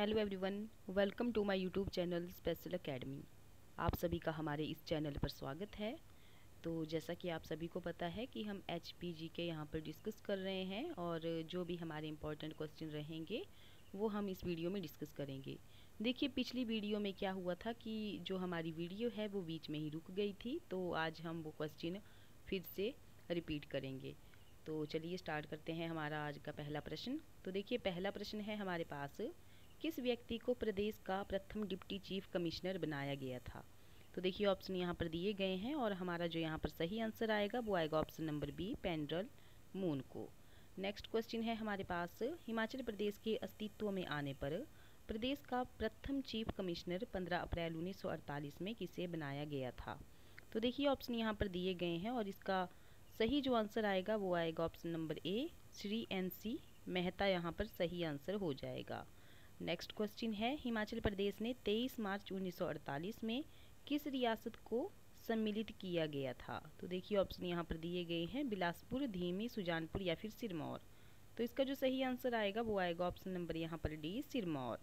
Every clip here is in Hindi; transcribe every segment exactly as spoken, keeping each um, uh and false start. Hello everyone, welcome to my YouTube channel special academy. आप सभी का हमारे इस चैनल पर स्वागत है। तो जैसा कि आप सभी को पता है कि हम एच पी जी के यहाँ पर डिस्कस कर रहे हैं और जो भी हमारे इम्पोर्टेंट क्वेश्चन रहेंगे वो हम इस वीडियो में डिस्कस करेंगे। देखिए, पिछली वीडियो में क्या हुआ था कि जो हमारी वीडियो है वो बीच में ही रुक गई थी, तो आज हम वो क्वेश्चन फिर से रिपीट करेंगे। तो चलिए स्टार्ट करते हैं हमारा आज का पहला प्रश्न। तो देखिए, पहला प्रश्न है हमारे पास, किस व्यक्ति को प्रदेश का प्रथम डिप्टी चीफ कमिश्नर बनाया गया था। तो देखिए, ऑप्शन यहाँ पर दिए गए हैं और हमारा जो यहाँ पर सही आंसर आएगा वो आएगा ऑप्शन नंबर बी, पेंड्रल मून को। नेक्स्ट क्वेश्चन है हमारे पास, हिमाचल प्रदेश के अस्तित्व में आने पर प्रदेश का प्रथम चीफ कमिश्नर पंद्रह अप्रैल उन्नीस सौ अड़तालीस में किसे बनाया गया था। तो देखिए, ऑप्शन यहाँ पर दिए गए हैं और इसका सही जो आंसर आएगा वो आएगा option number A, Shri N C Mehta यहाँ पर सही आंसर हो जाएगा। नेक्स्ट क्वेश्चन है, हिमाचल प्रदेश ने तेईस मार्च उन्नीस सौ अड़तालीस में किस रियासत को सम्मिलित किया गया था। तो देखिए, ऑप्शन यहाँ पर दिए गए हैं, बिलासपुर, धीमी, सुजानपुर या फिर सिरमौर। तो इसका जो सही आंसर आएगा वो आएगा ऑप्शन नंबर यहाँ पर डी, सिरमौर।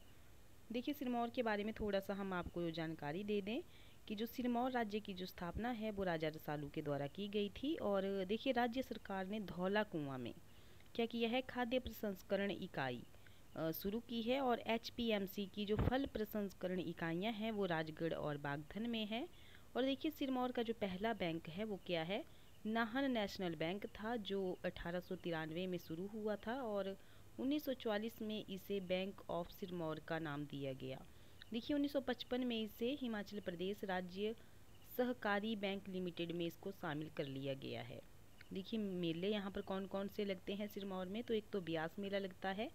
देखिए, सिरमौर के बारे में थोड़ा सा हम आपको जानकारी दे दें कि जो सिरमौर राज्य की जो स्थापना है वो राजा रसालू के द्वारा की गई थी। और देखिए, राज्य सरकार ने धौला कुआं में क्या किया है, खाद्य प्रसंस्करण इकाई शुरू की है और एच पी एम सी की जो फल प्रसंस्करण इकाइयाँ हैं वो राजगढ़ और बागधन में है। और देखिए, सिरमौर का जो पहला बैंक है वो क्या है, नाहन नेशनल बैंक था, जो अठारह सौ तिरानवे में शुरू हुआ था और उन्नीस सौ चौवालीस में इसे बैंक ऑफ सिरमौर का नाम दिया गया। देखिए, उन्नीस सौ पचपन में इसे हिमाचल प्रदेश राज्य सहकारी बैंक लिमिटेड में इसको शामिल कर लिया गया है। देखिए, मेले यहाँ पर कौन कौन से लगते हैं सिरमौर में, तो एक तो ब्यास मेला लगता है,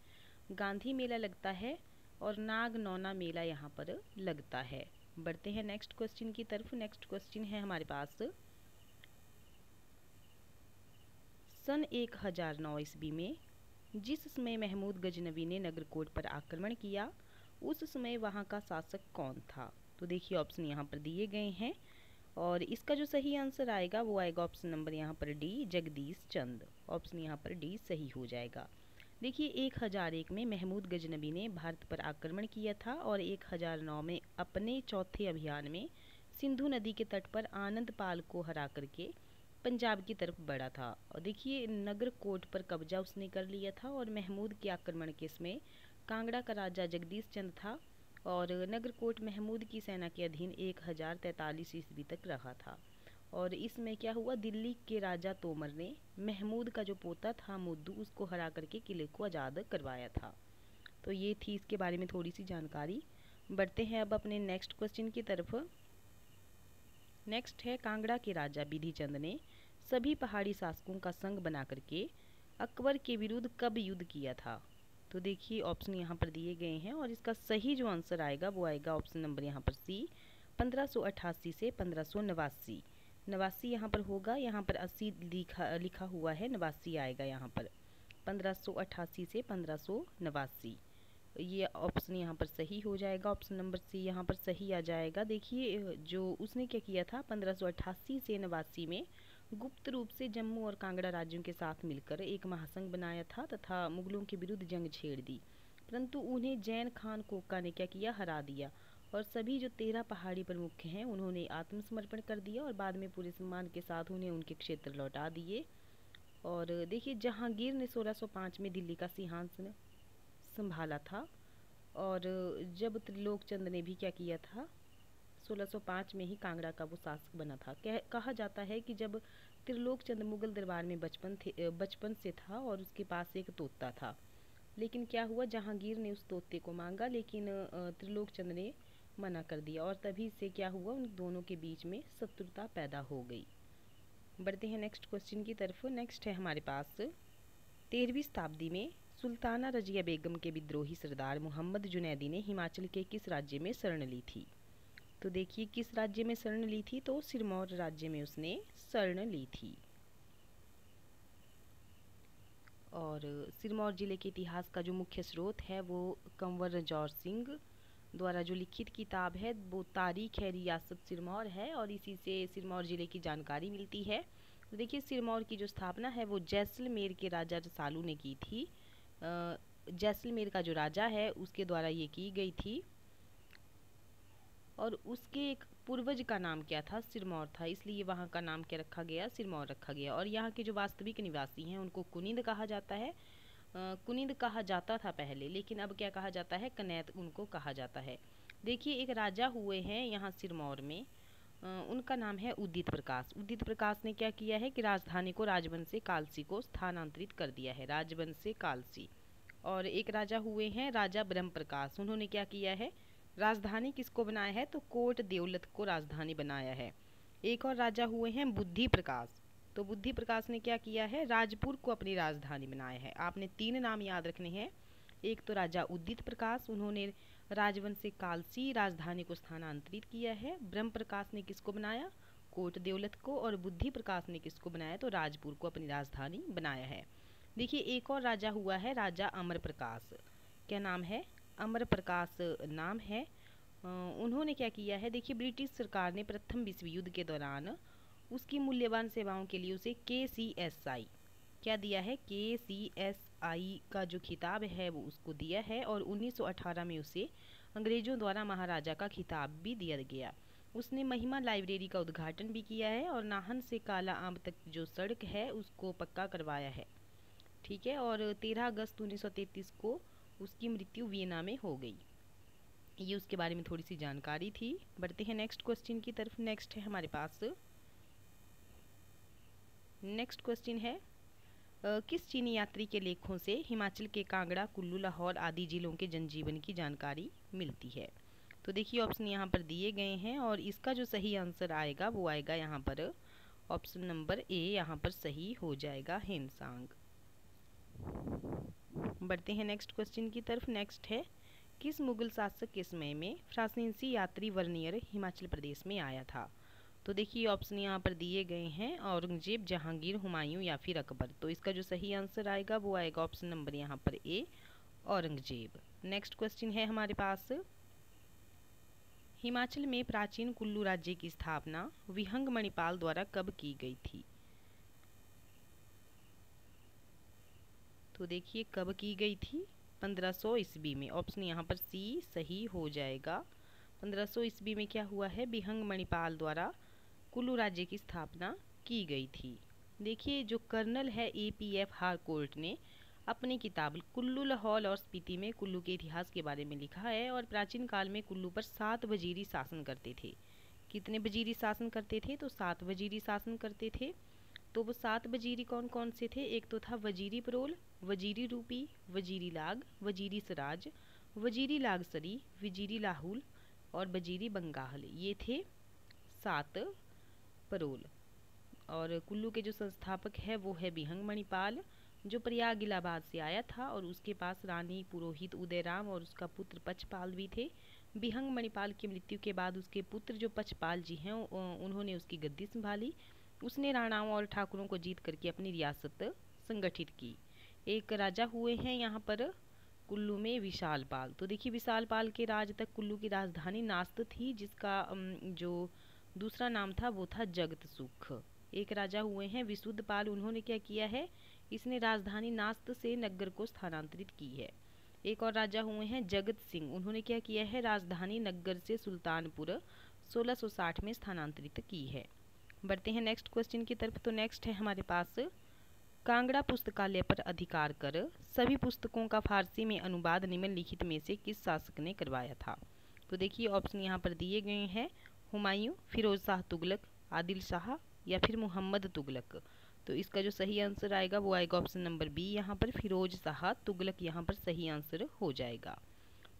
गांधी मेला लगता है और नाग नौना मेला यहाँ पर लगता है। बढ़ते हैं नेक्स्ट क्वेश्चन की तरफ। नेक्स्ट क्वेश्चन है हमारे पास, सन एक हजार नौ ईस्वी में जिस समय महमूद गजनवी ने नगर कोट पर आक्रमण किया उस समय वहाँ का शासक कौन था। तो देखिए, ऑप्शन यहाँ पर दिए गए हैं और इसका जो सही आंसर आएगा वो आएगा ऑप्शन नंबर यहाँ पर डी, जगदीश चंद। ऑप्शन यहाँ पर डी सही हो जाएगा। देखिए, एक हज़ार एक में महमूद गजनवी ने भारत पर आक्रमण किया था और एक हज़ार नौ में अपने चौथे अभियान में सिंधु नदी के तट पर आनंदपाल को हरा करके पंजाब की तरफ बढ़ा था। और देखिए, नगर कोट पर कब्जा उसने कर लिया था और महमूद के आक्रमण के इसमें कांगड़ा का राजा जगदीश चंद था और नगर कोट महमूद की सेना के अधीन एक हज़ार तैंतालीस ईस्वी तक रहा था। और इसमें क्या हुआ, दिल्ली के राजा तोमर ने महमूद का जो पोता था मुद्दू उसको हरा करके किले को आज़ाद करवाया था। तो ये थी इसके बारे में थोड़ी सी जानकारी। बढ़ते हैं अब अपने नेक्स्ट क्वेश्चन की तरफ। नेक्स्ट है, कांगड़ा के राजा बिधि चंद ने सभी पहाड़ी शासकों का संग बना करके अकबर के विरुद्ध कब युद्ध किया था। तो देखिए, ऑप्शन यहाँ पर दिए गए हैं और इसका सही जो आंसर आएगा वो आएगा ऑप्शन नंबर यहाँ पर सी, पंद्रह सौ अट्ठासी से पंद्रह सौ नवासी नवासी यहाँ पर होगा। यहाँ पर अस्सी लिखा लिखा हुआ है, नवासी आएगा यहाँ पर, पंद्रह सौ अट्ठासी से पंद्रह सौ नवासी। ये ऑप्शन यहाँ पर सही हो जाएगा, ऑप्शन नंबर सी यहाँ पर सही आ जाएगा। देखिए, जो उसने क्या किया था, पंद्रह सौ अट्ठासी से नवासी में गुप्त रूप से जम्मू और कांगड़ा राज्यों के साथ मिलकर एक महासंघ बनाया था तथा मुगलों के विरुद्ध जंग छेड़ दी, परंतु उन्हें जैन खान कोका ने क्या किया, हरा दिया। और सभी जो तेरह पहाड़ी प्रमुख हैं उन्होंने आत्मसमर्पण कर दिया और बाद में पूरे सम्मान के साथ उन्हें उनके क्षेत्र लौटा दिए। और देखिए, जहांगीर ने सोलह सौ पाँच में दिल्ली का सिंहासन संभाला था और जब त्रिलोकचंद ने भी क्या किया था, सोलह सौ पाँच में ही कांगड़ा का वो शासक बना था। कह, कहा जाता है कि जब त्रिलोकचंद मुगल दरबार में बचपन थे बचपन से था और उसके पास एक तोता था, लेकिन क्या हुआ, जहांगीर ने उस तोते को मांगा लेकिन त्रिलोकचंद ने मना कर दिया और तभी से क्या हुआ, उन दोनों के बीच में शत्रुता पैदा हो गई। बढ़ते हैं नेक्स्ट क्वेश्चन की तरफ। नेक्स्ट है हमारे पास, तेरहवीं शताब्दी में सुल्ताना रजिया बेगम के विद्रोही सरदार मोहम्मद जुनैदी ने हिमाचल के किस राज्य में शरण ली थी। तो देखिए, किस राज्य में शरण ली थी, तो सिरमौर राज्य में उसने शरण ली थी। और सिरमौर जिले के इतिहास का जो मुख्य स्रोत है वो कंवर रजौर सिंह द्वारा जो लिखित किताब है वो तारीख है रियासत सिरमौर है और इसी से सिरमौर ज़िले की जानकारी मिलती है। तो देखिए, सिरमौर की जो स्थापना है वो जैसलमेर के राजा रसालू ने की थी। जैसलमेर का जो राजा है उसके द्वारा ये की गई थी, और उसके एक पूर्वज का नाम क्या था, सिरमौर था, इसलिए वहाँ का नाम क्या रखा गया, सिरमौर रखा गया। और यहाँ के जो वास्तविक निवासी हैं उनको कुनिंद कहा जाता है, आ, कुनिंद कहा जाता था पहले, लेकिन अब क्या कहा जाता है, कनैत उनको कहा जाता है। देखिए एक राजा हुए हैं यहाँ सिरमौर में, आ, उनका नाम है उदित प्रकाश। उदित प्रकाश ने क्या किया है कि राजधानी को राजवंश से कालसी को स्थानांतरित कर दिया है, राजवंश से कालसी। और एक राजा हुए हैं राजा ब्रह्म प्रकाश, उन्होंने क्या किया है, राजधानी किसको बनाया है, तो कोट देवलत को राजधानी बनाया है। एक और राजा हुए हैं बुद्धि प्रकाश, तो बुद्धि प्रकाश ने क्या किया है, राजपुर को अपनी राजधानी बनाया है। आपने तीन नाम याद रखने हैं, एक तो राजा उदित प्रकाश, उन्होंने राजवंश से कालसी राजधानी को स्थानांतरित किया है। ब्रह्म प्रकाश ने किसको बनाया, कोट देवलत को, और बुद्धि प्रकाश ने किसको बनाया, तो राजपुर को अपनी राजधानी बनाया है। देखिए एक और राजा हुआ है राजा अमर प्रकाश, क्या नाम है, अमर प्रकाश नाम है। उन्होंने क्या किया है, देखिए ब्रिटिश सरकार ने प्रथम विश्व युद्ध के दौरान उसकी मूल्यवान सेवाओं के लिए उसे के सी एस आई क्या दिया है, के सी एस आई का जो खिताब है वो उसको दिया है। और उन्नीस सौ अठारह में उसे अंग्रेज़ों द्वारा महाराजा का खिताब भी दिया गया। उसने महिमा लाइब्रेरी का उद्घाटन भी किया है, और नाहन से काला आम तक जो सड़क है उसको पक्का करवाया है, ठीक है। और तेरह अगस्त उन्नीस सौ तैंतीस को उसकी मृत्यु वियना में हो गई। ये उसके बारे में थोड़ी सी जानकारी थी। बढ़ते हैं नेक्स्ट क्वेश्चन की तरफ। नेक्स्ट है हमारे पास, नेक्स्ट क्वेश्चन है आ, किस चीनी यात्री के लेखों से हिमाचल के कांगड़ा, कुल्लू, लाहौर आदि जिलों के जनजीवन की जानकारी मिलती है। तो देखिए ऑप्शन यहाँ पर दिए गए हैं, और इसका जो सही आंसर आएगा वो आएगा यहाँ पर ऑप्शन नंबर ए, यहाँ पर सही हो जाएगा, हेमसांग। बढ़ते हैं नेक्स्ट क्वेश्चन की तरफ। नेक्स्ट है किस मुगल शासक के समय में फ्रांसीसी यात्री वर्नियर हिमाचल प्रदेश में आया था। तो देखिए ऑप्शन यहाँ पर दिए गए हैं औरंगजेब, जहांगीर, हुमायूं या फिर अकबर। तो इसका जो सही आंसर आएगा वो आएगा ऑप्शन नंबर यहाँ पर ए, औरंगजेब। नेक्स्ट क्वेश्चन है हमारे पास, हिमाचल में प्राचीन कुल्लू राज्य की स्थापना विहंग मणिपाल द्वारा कब की गई थी। तो देखिए कब की गई थी, पंद्रह सौ ईस्वी में। ऑप्शन यहाँ पर सी सही हो जाएगा। पंद्रह सौ ईस्वी में क्या हुआ है, विहंग मणिपाल द्वारा कुल्लू राज्य की स्थापना की गई थी। देखिए जो कर्नल है ए पी एफ हारकोर्ट ने अपनी किताब कुल्लू, लाहौल और स्पीति में कुल्लू के इतिहास के बारे में लिखा है, और प्राचीन काल में कुल्लू पर सात वजीरी शासन करते थे। कितने वजीरी शासन करते थे, तो सात वजीरी शासन करते थे। तो वो सात वजीरी कौन कौन से थे, एक तो था वजीरी परोल, वजीरी रूपी, वजीरी लाग, वजीरी सराज, वजीरी लाग सरी, वजीरी लाहौल और वजीरी बंगाल। ये थे सात परोल। और कुल्लू के जो संस्थापक है वो है विहंग मणिपाल, जो प्रयाग इलाहाबाद से आया था, और उसके पास रानी पुरोहित उदयराम और उसका पुत्र पचपाल भी थे। विहंग मणिपाल की मृत्यु के बाद उसके पुत्र जो पचपाल जी हैं उन्होंने उसकी गद्दी संभाली। उसने राणाओं और ठाकुरों को जीत करके अपनी रियासत संगठित की। एक राजा हुए हैं यहाँ पर कुल्लू में विशालपाल। तो देखिए विशालपाल के राज तक कुल्लू की राजधानी नास्त थी, जिसका जो दूसरा नाम था वो था जगत सुख। एक राजा हुए हैं विशुद्धपाल, उन्होंने क्या किया है, इसने राजधानी नास्त से नगर को स्थानांतरित की है। एक और राजा हुए हैं जगत सिंह, उन्होंने क्या किया है, राजधानी नगर से सुल्तानपुर सोलह सौ साठ में स्थानांतरित की है। बढ़ते हैं नेक्स्ट क्वेश्चन की तरफ। तो नेक्स्ट है हमारे पास, कांगड़ा पुस्तकालय पर अधिकार कर सभी पुस्तकों का फारसी में अनुवाद निम्नलिखित में से किस शासक ने करवाया था। तो देखिए ऑप्शन यहाँ पर दिए गए हैं हुमायूं, फिरोज शाह तुगलक, आदिल शाह या फिर मोहम्मद तुगलक। तो इसका जो सही आंसर आएगा वो आएगा ऑप्शन नंबर बी, यहाँ पर फिरोज शाह तुगलक यहाँ पर सही आंसर हो जाएगा।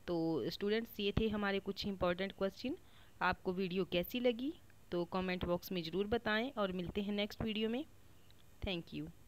तो स्टूडेंट्स ये थे हमारे कुछ इंपॉर्टेंट क्वेश्चन। आपको वीडियो कैसी लगी तो कमेंट बॉक्स में ज़रूर बताएं, और मिलते हैं नेक्स्ट वीडियो में। Thank you.